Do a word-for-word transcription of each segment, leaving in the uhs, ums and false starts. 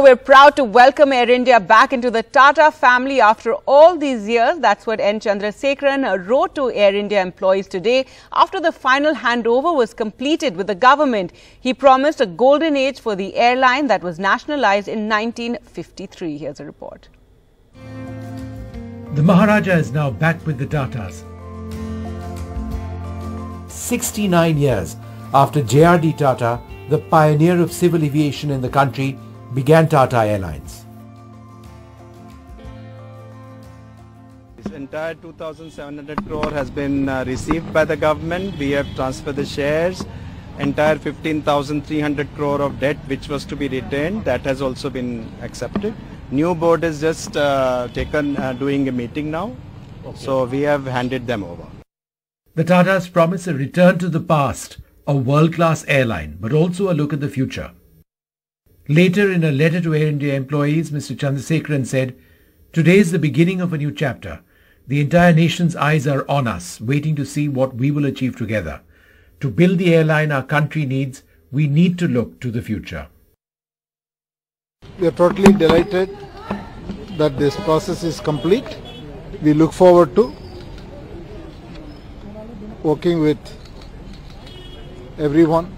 We're proud to welcome Air India back into the Tata family after all these years. That's what N Chandrasekaran wrote to Air India employees today after the final handover was completed with the government. He promised a golden age for the airline that was nationalized in nineteen fifty-three. Here's a report. The Maharaja is now back with the Tatas. sixty-nine years after J R D Tata, the pioneer of civil aviation in the country, began Tata Airlines. This entire two thousand seven hundred crore has been uh, received by the government. We have transferred the shares. Entire fifteen thousand three hundred crore of debt which was to be retained, that has also been accepted. New board is just uh, taken uh, doing a meeting now. Okay. So we have handed them over. The Tatas promise a return to the past, a world-class airline, but also a look at the future. Later, in a letter to Air India employees, Mister Chandrasekaran said, "Today is the beginning of a new chapter. The entire nation's eyes are on us, waiting to see what we will achieve together. To build the airline our country needs, we need to look to the future." We are totally delighted that this process is complete. We look forward to working with everyone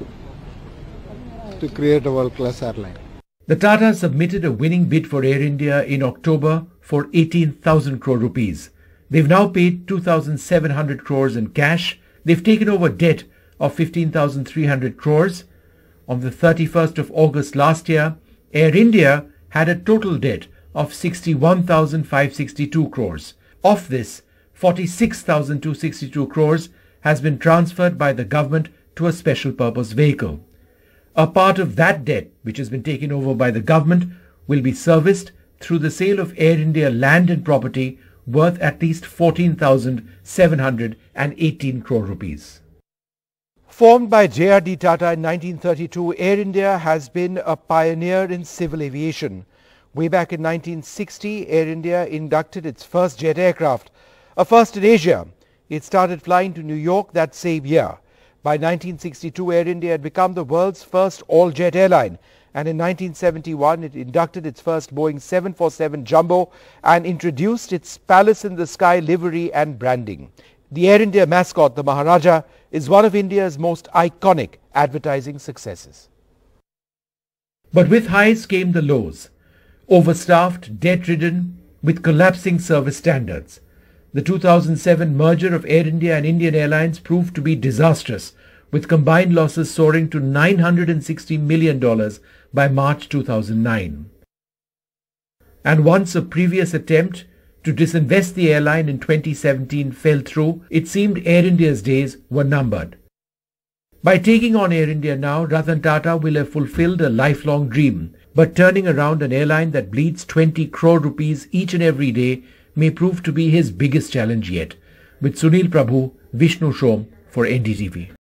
to create a world-class airline. The Tata submitted a winning bid for Air India in October for eighteen thousand crore rupees. They've now paid two thousand seven hundred crores in cash. They've taken over debt of fifteen thousand three hundred crores. On the thirty-first of August last year, Air India had a total debt of sixty-one thousand five hundred sixty-two crores. Of this, forty-six thousand two hundred sixty-two crores has been transferred by the government to a special purpose vehicle. A part of that debt, which has been taken over by the government, will be serviced through the sale of Air India land and property worth at least fourteen thousand seven hundred eighteen crore rupees. Formed by J R D Tata in nineteen thirty-two, Air India has been a pioneer in civil aviation. Way back in nineteen sixty, Air India inducted its first jet aircraft, a first in Asia. It started flying to New York that same year. By nineteen sixty-two, Air India had become the world's first all-jet airline, and in nineteen seventy-one, it inducted its first Boeing seven forty-seven Jumbo and introduced its palace-in-the-sky livery and branding. The Air India mascot, the Maharaja, is one of India's most iconic advertising successes. But with highs came the lows. Overstaffed, debt-ridden, with collapsing service standards. The two thousand seven merger of Air India and Indian Airlines proved to be disastrous, with combined losses soaring to nine hundred sixty million dollars by March two thousand nine. And once a previous attempt to disinvest the airline in twenty seventeen fell through, it seemed Air India's days were numbered. By taking on Air India now, Ratan Tata will have fulfilled a lifelong dream, but turning around an airline that bleeds twenty crore rupees each and every day may prove to be his biggest challenge yet. With Sunil Prabhu, Vishnu Shom for N D T V.